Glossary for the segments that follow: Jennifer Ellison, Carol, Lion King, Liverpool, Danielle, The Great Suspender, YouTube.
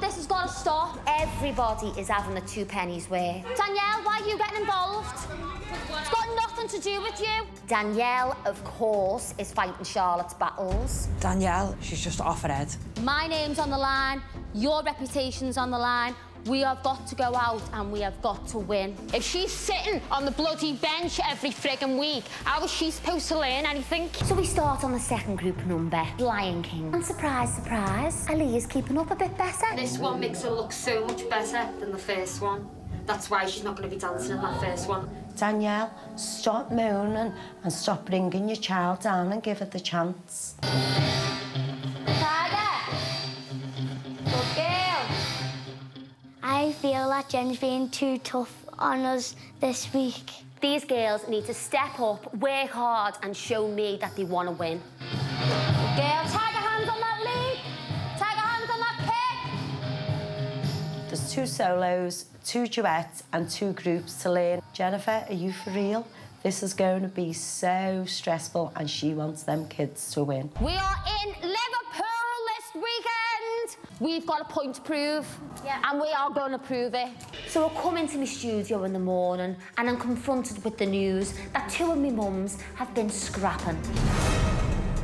This has got to stop. Everybody is having the two pennies way. Danielle, why are you getting involved? It's got nothing to do with you. Danielle, of course, is fighting Charlotte's battles. Danielle, she's just off her head. My name's on the line. Your reputation's on the line. We have got to go out and we have got to win. If she's sitting on the bloody bench every friggin' week, how is she supposed to learn anything? So we start on the second group number, Lion King. And surprise, surprise, Ali is keeping up a bit better. This one makes her look so much better than the first one. That's why she's not going to be dancing in that first one. Danielle, stop moaning and stop bringing your child down and give her the chance. I feel that Jen's being too tough on us this week. These girls need to step up, work hard and show me that they want to win. Girls, tag your hands on that lead. Tag your hands on that kick. There's two solos, two duets and two groups to learn. Jennifer, are you for real? This is going to be so stressful and she wants them kids to win. We are in Liverpool this weekend. We've got a point to prove, and we are going to prove it. So I come into my studio in the morning and I'm confronted with the news that two of my mums have been scrapping.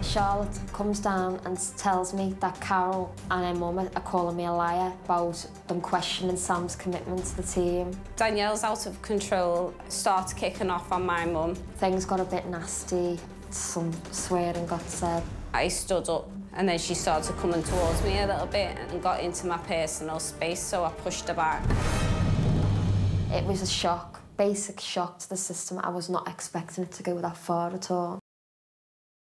Charlotte comes down and tells me that Carol and her mum are calling me a liar about them questioning Sam's commitment to the team. Danielle's out of control, starts kicking off on my mum. Things got a bit nasty, some swearing got said. I stood up. And then she started coming towards me a little bit and got into my personal space, so I pushed her back. It was a shock, basic shock to the system. I was not expecting it to go that far at all.